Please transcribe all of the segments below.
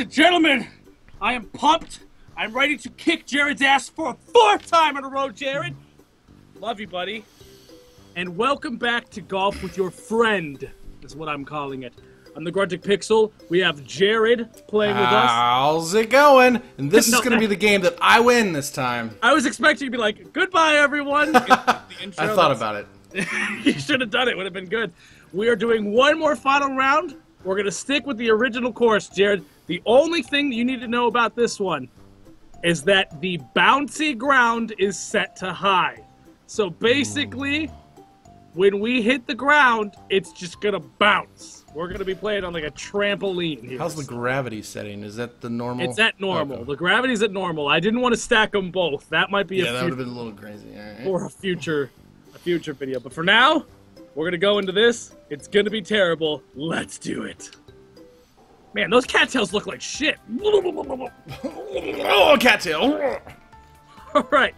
Ladies and gentlemen, I am pumped. I'm ready to kick Jared's ass for a fourth time in a row, Jared. Love you, buddy. And welcome back to Golf with Your Friend, is what I'm calling it. I'm the GruntingPixel. We have Jared playing with us. How's it going? And this is going to be the game that I win this time. I was expecting you to be like, goodbye, everyone. I thought about it. You should have done it. Would have been good. We are doing one more final round. We're going to stick with the original course, Jared. The only thing that you need to know about this one is that the bouncy ground is set to high. So basically, when we hit the ground, it's just going to bounce. We're going to be playing on like a trampoline here. How's the gravity setting? Is that the normal? It's at normal. Okay. The gravity's at normal. I didn't want to stack them both. That might be a that would have been a little crazy. All right. Or a future video. But for now, we're going to go into this. It's going to be terrible. Let's do it. Man, those cattails look like shit. Oh, cattail. All right.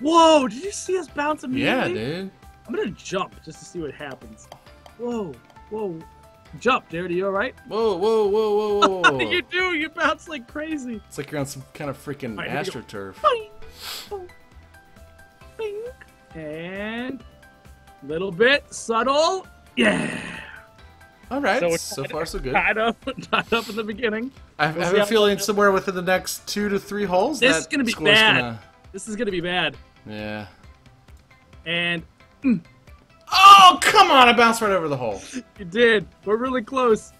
Whoa, did you see us bounce immediately? Yeah, dude. I'm going to jump just to see what happens. Whoa, whoa. Jump, Jared. Are you all right? Whoa, whoa, whoa, whoa, whoa. You do. You bounce like crazy. It's like you're on some kind of freaking astroturf. Boing, boing, boing. And little bit subtle. Yeah. All right. So far, so good. Tied up in the beginning. I have a feeling somewhere within the next 2 to 3 holes. This is going to be bad. This is going to be bad. Yeah. And... Oh, come on. I bounced right over the hole. You did. We're really close.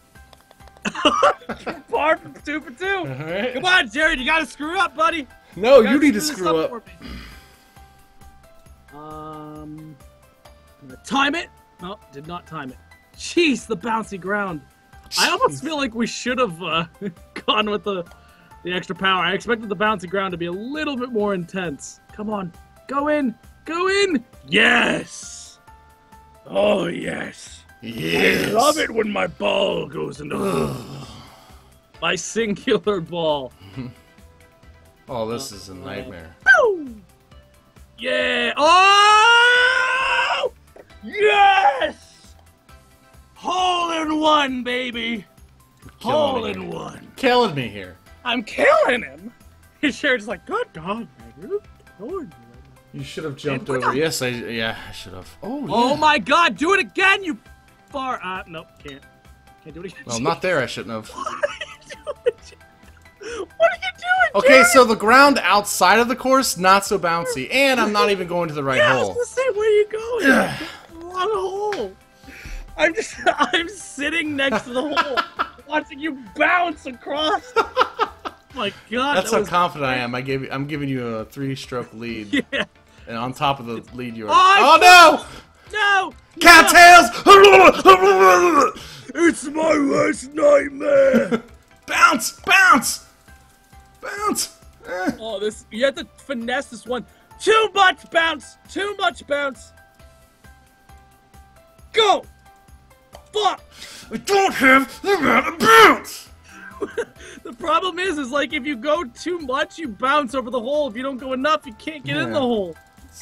Par from 2 for 2. All right. Come on, Jared. You got to screw up, buddy. No, you need to screw up. I'm going to time it. No, did not time it. Jeez, the bouncy ground. Jeez. I almost feel like we should have gone with the extra power. I expected the bouncy ground to be a little bit more intense. Come on. Go in. Go in. Yes. Oh, yes. Yes. I love it when my ball goes into the my singular ball. Oh, this is a nightmare. Boom. Yeah. Oh! Yes! Hole in one, baby. Hole in one. Killing me here. I'm killing him. His Jared's like, good God, man. You should have jumped over. Yes, I should have. Oh, yeah. Oh my God, do it again, you far. Nope, can't do it again. Well, not there. I shouldn't have. What are you doing, okay, Jared? So the ground outside of the course, not so bouncy. And I'm not even going to the right hole. I was going to say, where are you going? Wrong hole. I'm sitting next to the hole, watching you bounce across. Oh my God. That's how confident I am. I'm giving you a 3-stroke lead. Yeah. And on top of the lead, you are. Oh, no! No! Cattails! No. It's my worst nightmare! Bounce! Bounce! Bounce! Oh, this, you have to finesse this one. Too much bounce! Too much bounce! Go! Fuck! I don't have the amount of bounce! The problem is like if you go too much, you bounce over the hole. If you don't go enough, you can't get in the hole.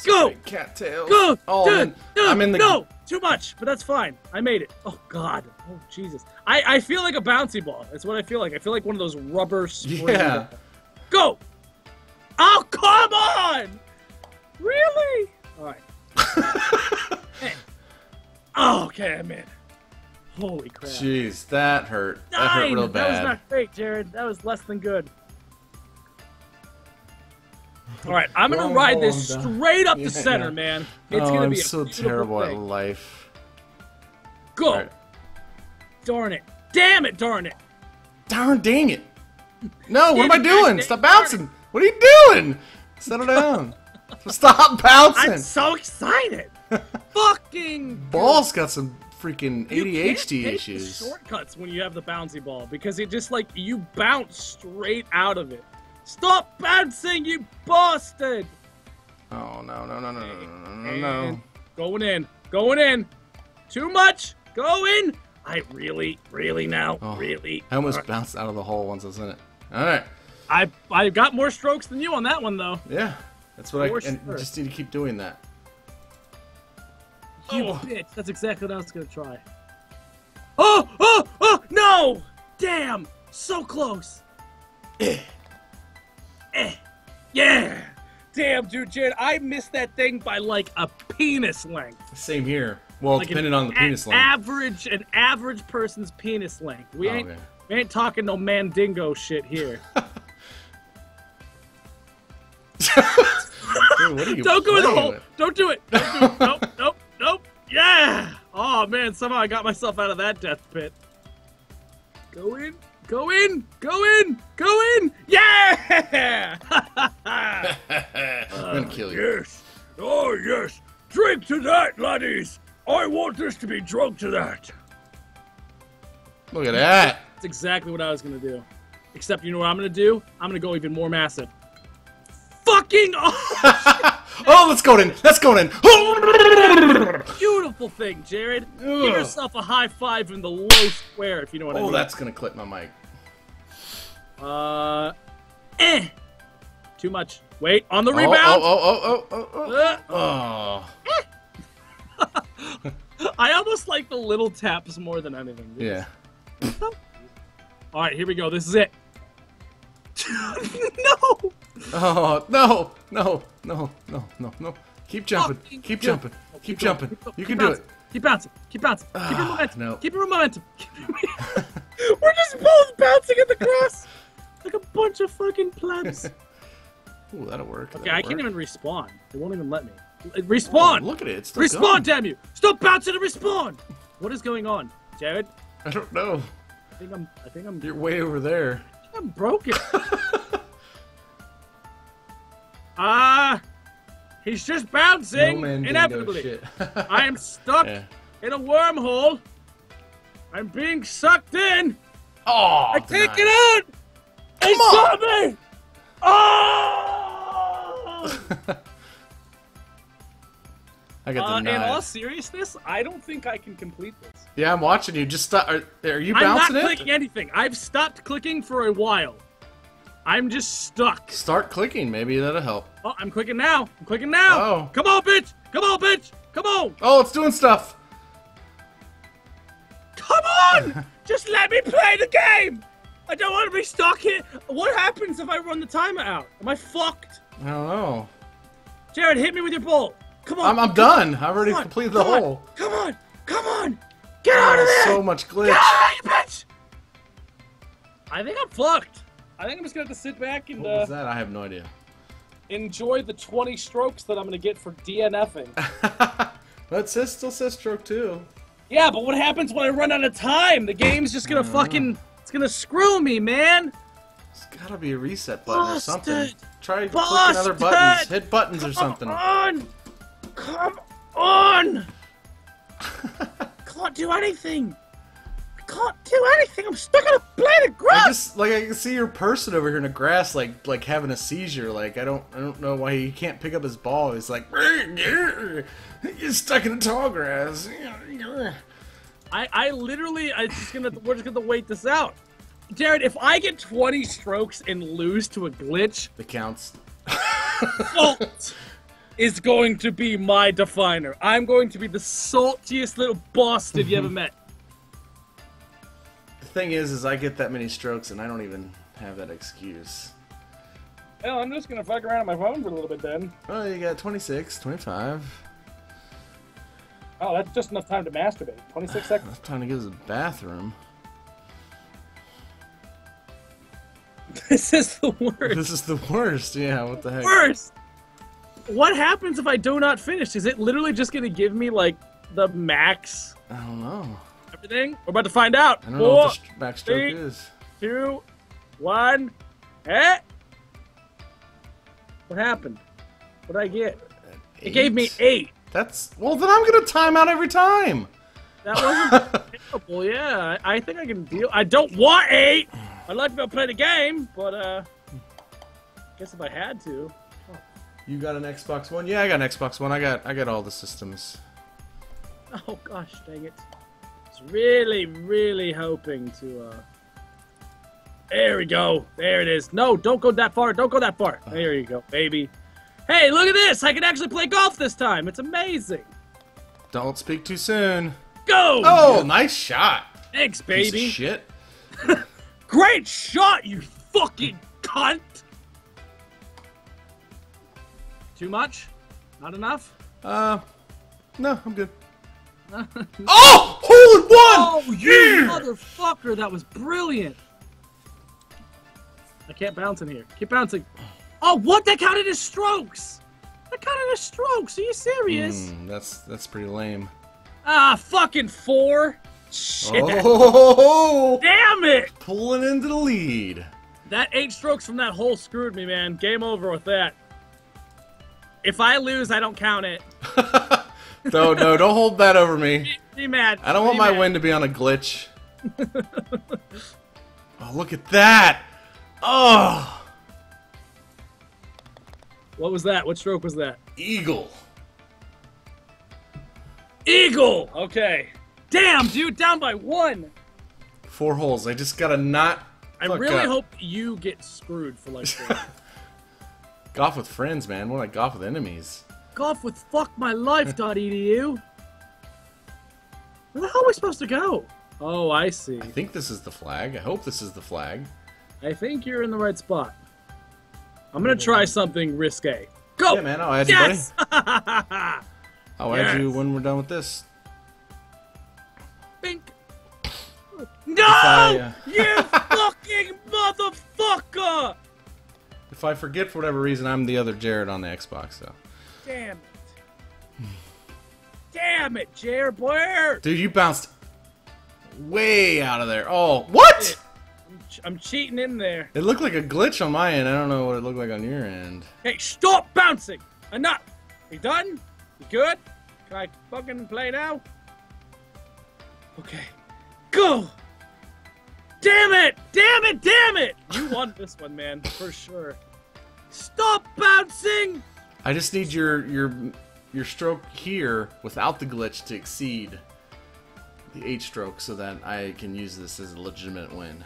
Go! Cattail. Go! Oh, dude! I'm in the... No! Too much, but that's fine. I made it. Oh, God. Oh, Jesus. I feel like a bouncy ball. That's what I feel like. I feel like one of those rubber springs. Yeah. Go! Oh, come on! Really? All right. Hey. Oh, okay, I'm in. Holy crap. Jeez, that hurt. That hurt real bad. That was not great, Jared. That was less than good. All right, I'm going to ride this straight up the center, man. It's going to be so terrible at life. Go. Right. Darn it. Damn it, darn it. Darn dang it. No, what am I doing? Stop bouncing. What are you doing? Settle down. Stop bouncing. I'm so excited. Fucking. Ball's got some freaking ADHD issues. You can't take shortcuts when you have the bouncy ball because it just like you bounce straight out of it. Stop bouncing, you bastard! Oh, no. Going in. Going in. Too much. Go in. I really now. Oh, really. I almost bounced out of the hole once I was in it. All right. I got more strokes than you on that one, though. Yeah. That's what I just need to keep doing that. You bitch. That's exactly what I was going to try. Oh, no. Damn. So close. Yeah! Damn, dude, Jared, I missed that thing by like a penis length. Same here. Well, like depending on the penis length. An average person's penis length. We ain't talking no mandingo shit here. Dude, what are you don't go in the hole. Don't do it. Don't do it. Nope. Nope. Nope. Yeah. Oh man, somehow I got myself out of that death pit. Go in. Go in. Go in. Go in. Yeah. I'm gonna kill you. Yes. Oh yes. Drink to that, laddies. I want this to be drunk to that. Look at that. That's exactly what I was gonna do. Except you know what I'm gonna do? I'm gonna go even more massive. Fucking oh, oh, let's go in. Let's go in. Beautiful thing, Jared. Ugh. Give yourself a high five in the low square if you know what I mean. Oh, that's gonna clip my mic. Too much. Wait, on the rebound. Oh. I almost like the little taps more than anything. Yeah. All right, here we go. This is it. No. Oh no! No! No! No! No! No! Keep jumping! Oh, keep jumping! Keep jumping! You can do it! Keep bouncing! Keep bouncing! Keep your momentum! No. Keep your momentum! We're just both bouncing at the cross like a bunch of fucking plebs. Ooh, that'll work. Okay, I can't even respawn. It won't even let me. Respawn! Oh, look at it! It's still respawn! Gone. Damn you! Stop bouncing and respawn! What is going on, Jared? I don't know. I think I'm. You're way over there. I think I'm broken. Ah, he's just bouncing inevitably. I am stuck in a wormhole. I'm being sucked in. Oh, I can't get out. They saw me. Oh! I got the knife. In all seriousness, I don't think I can complete this. Yeah, I'm watching you. Just stop. Are you bouncing it? I'm not clicking anything. I've stopped clicking for a while. I'm just stuck. Start clicking. Maybe that'll help. Oh, I'm clicking now. I'm clicking now. Oh. Come on, bitch. Come on, bitch. Come on. Oh, it's doing stuff. Come on. Just let me play the game. I don't want to be stuck here. What happens if I run the timer out? Am I fucked? I don't know. Jared, hit me with your ball. Come on. I'm done. I've already completed the hole. Come on. Come on. Get out of there. So much glitch. Get out of there, you bitch. I think I'm fucked. I think I'm just gonna have to sit back and. What was that? I have no idea. Enjoy the 20 strokes that I'm gonna get for DNFing. But it still says stroke 2. Yeah, but what happens when I run out of time? The game's just gonna it's gonna screw me, man. There's gotta be a reset button or something. Try clicking other buttons. Hit buttons or something. Come on! Can't do anything. Can't do anything. I'm stuck in a blade of grass. I can see your person over here in the grass, like having a seizure. Like I don't know why he can't pick up his ball. He's like, you're stuck in the tall grass. I literally, we're just gonna wait this out, Jared. If I get 20 strokes and lose to a glitch, the counts. Salt is going to be my definer. I'm going to be the saltiest little bastard you ever met. Thing is I get that many strokes and I don't even have that excuse. Well, I'm just gonna fuck around on my phone for a little bit then. Oh, you got 26, 25. Oh, that's just enough time to masturbate. 26 seconds. Enough time to get to the bathroom. This is the worst. This is the worst. Yeah, what the heck? Worst. What happens if I do not finish? Is it literally just gonna give me like the max? I don't know. Everything? We're about to find out. I don't know what the backstroke is. 3, 2, 1. Eh? What happened? What did I get? 8. It gave me 8. That's well. Then I'm gonna time out every time. That wasn't terrible. Yeah, I think I can deal. I don't want 8. I'd like to be able to play the game, but I guess if I had to. Oh. You got an Xbox One? Yeah, I got an Xbox One. I got all the systems. Oh gosh, dang it. Really hoping to there we go, there it is. No, don't go that far, don't go that far. There you go, baby. Hey, look at this, I can actually play golf this time. It's amazing. Don't speak too soon. Go. Oh, nice shot. Thanks, baby. Piece of shit. Great shot, you fucking cunt! Too much? Not enough? No, I'm good. Oh! Hole in one! Oh, you motherfucker, that was brilliant! I can't bounce in here. Keep bouncing. Oh, what? That counted as strokes! That counted as strokes, are you serious? That's pretty lame. Ah, fucking four! Shit! Oh, damn it! Pulling into the lead. That 8 strokes from that hole screwed me, man. Game over with that. If I lose, I don't count it. No, no, don't hold that over me. Be mad. I don't want my win to be on a glitch. Oh, look at that! Oh! What was that? What stroke was that? Eagle. Eagle! Okay. Damn, dude, down by 1. 4 holes. I just gotta not. I really hope you get screwed for like that. Golf with friends, man. More like golf with enemies. Golf with fuckmylife.edu. Where the hell are we supposed to go? Oh, I see. I think this is the flag. I hope this is the flag. I think you're in the right spot. I'm gonna try something risque. Go! Yeah, man. I'll add you, buddy. I'll add you when we're done with this. Bink. No! You fucking motherfucker! If I forget for whatever reason, I'm the other Jared on the Xbox, though. Damn it. Damn it, Jared Blair! Dude, you bounced way out of there. Oh, what? I'm cheating in there. It looked like a glitch on my end. I don't know what it looked like on your end. Hey, stop bouncing! Enough! You done? You good? Can I fucking play now? Okay. Go! Damn it! Damn it! Damn it! You won this one, man, for sure. Stop bouncing! I just need your stroke here without the glitch to exceed the 8 stroke so that I can use this as a legitimate win.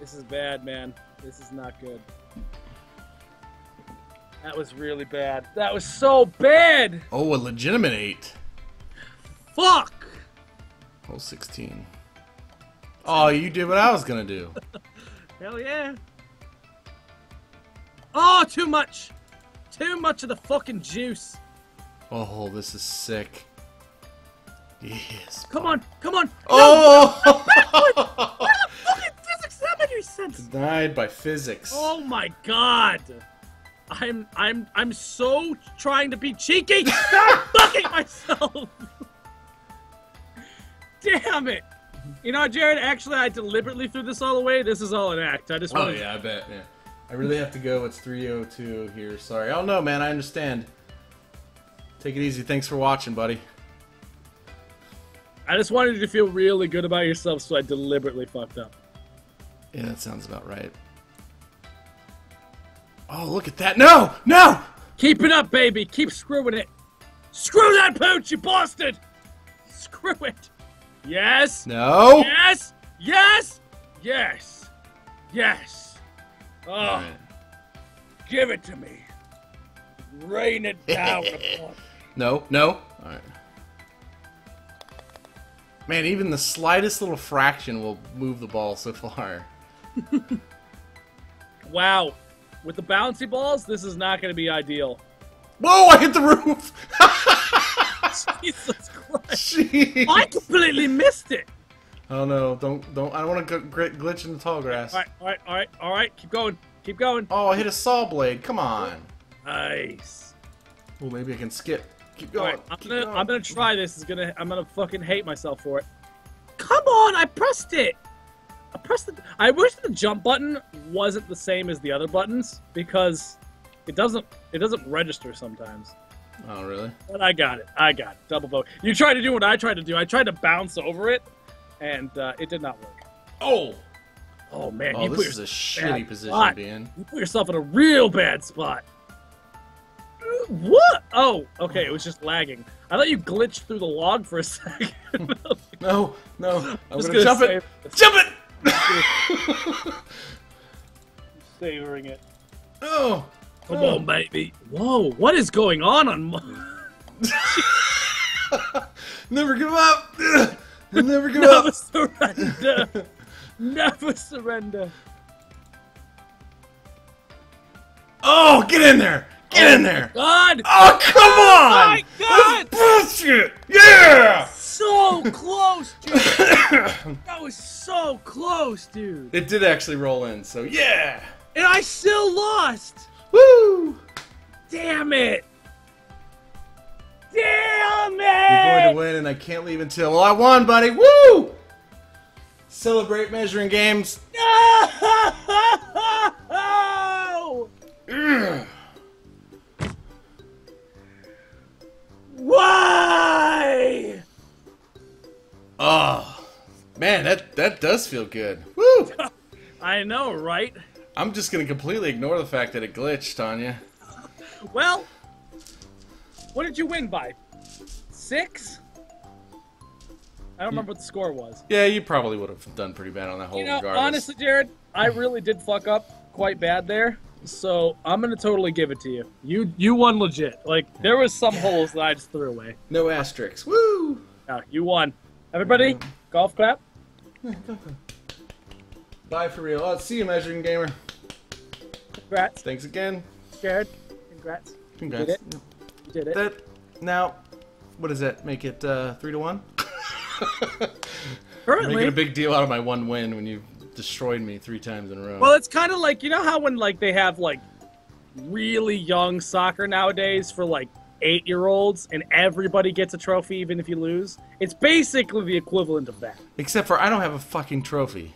This is bad, man. This is not good. That was really bad. That was so bad! Oh, a legitimate 8. Fuck! Hole 16. Oh, you did what I was gonna do. Hell yeah. Oh, too much. Too much of the fucking juice. Oh, this is sick. Yes. Come on, come on. Oh! No, where the fucking physics elementary sense? Denied by physics. Oh my god. I'm so trying to be cheeky. I'm fucking myself. Damn it. You know, Jared, actually, I deliberately threw this all away. This is all an act. I just wanted... Oh, yeah, I bet. Yeah. I really have to go. It's 3:02 here. Sorry. I don't know, man. I understand. Take it easy. Thanks for watching, buddy. I just wanted you to feel really good about yourself, so I deliberately fucked up. Yeah, that sounds about right. Oh, look at that. No! No! Keep it up, baby. Keep screwing it. Screw that pooch, you bastard! Screw it. Yes. No. Yes. Yes. Yes. Yes. Oh, right. Give it to me. Rain it down upon me. No. No. All right. Man, even the slightest little fraction will move the ball so far. Wow. With the bouncy balls, this is not going to be ideal. Whoa! I hit the roof. Jesus Christ! Jeez. I completely missed it. Oh no! Don't! I don't want to glitch in the tall grass. All right! Keep going! Keep going! Oh, I hit a saw blade! Come on! Nice. Oh, maybe I can skip. Keep going! All right, I'm gonna try this. I'm gonna fucking hate myself for it. Come on! I pressed it. I wish the jump button wasn't the same as the other buttons because it doesn't register sometimes. Oh, really? But I got it. I got it. Double boat. You tried to do what I tried to do. I tried to bounce over it, and it did not work. Oh! Oh, man. Oh, this is a shitty position, Dan. You put yourself in a real bad spot. What? Oh, okay. It was just lagging. I thought you glitched through the log for a second. No, no. I'm going to jump it. Jump it! Savoring it. Oh! Come on, baby. Whoa, what is going on my... Never give up. Never give up. Never surrender. Never surrender. Oh, get in there! Get in there! God! Oh, come on! My God! That's bullshit! Yeah! So close, dude! That was so close, dude! It did actually roll in, so yeah! And I still lost! Woo! Damn it! Damn it! You're going to win, and I can't leave until... Well, I won, buddy! Woo! Celebrate measuring games! No! Why? Oh, man, that does feel good. Woo! I know, right? I'm just gonna completely ignore the fact that it glitched on you. Well, what did you win by? 6? I don't remember what the score was. Yeah, you probably would have done pretty bad on that hole, you know, regardless. Honestly, Jared, I really did fuck up quite bad there. So I'm gonna totally give it to you. You won legit. Like there was some holes that I just threw away. No asterisks. Woo! Yeah, you won. Everybody, golf clap. Bye for real. Oh, see you, measuring gamer. Congrats. Thanks again, Jared. Congrats. Congrats. You did it. You did it. That, now, what does that make it? 3-1. Currently, making a big deal out of my one win when you destroyed me 3 times in a row. Well, it's kind of like, you know how when like they have like really young soccer nowadays for like 8-year-olds and everybody gets a trophy even if you lose? It's basically the equivalent of that. Except for I don't have a fucking trophy.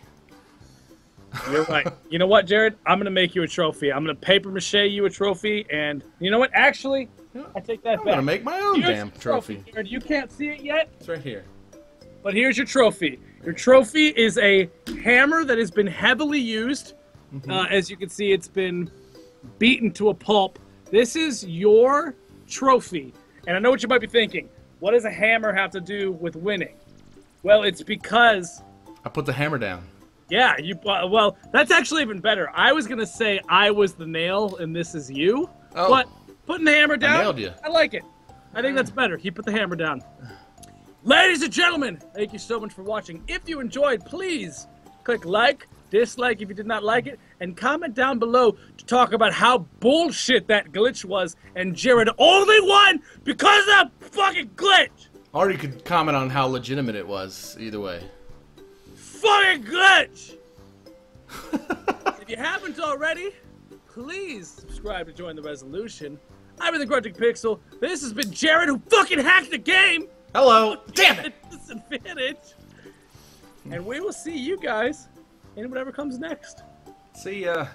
You're right. You know what, Jared? I'm gonna make you a trophy. I'm gonna paper mache you a trophy, and you know what? Actually, I take that back. I'm gonna make my own damn trophy. Jared, you can't see it yet. It's right here. But here's your trophy. Your trophy is a hammer that has been heavily used. As you can see, it's been beaten to a pulp. This is your trophy. And I know what you might be thinking. What does a hammer have to do with winning? Well, it's because... I put the hammer down. Yeah, you. Well, that's actually even better. I was going to say I was the nail and this is you. Oh, but putting the hammer down, I nailed you. I like it. I think that's better. He put the hammer down. Ladies and gentlemen, thank you so much for watching. If you enjoyed, please click like, dislike if you did not like it, and comment down below to talk about how bullshit that glitch was, and Jared only won because of that fucking glitch! Or you could comment on how legitimate it was, either way. Fucking glitch! If you haven't already, please subscribe to join the resolution. I've been the GruntingPixel. This has been Jared who fucking hacked the game! Hello! Damn it! Disadvantage! And we will see you guys in whatever comes next. See ya.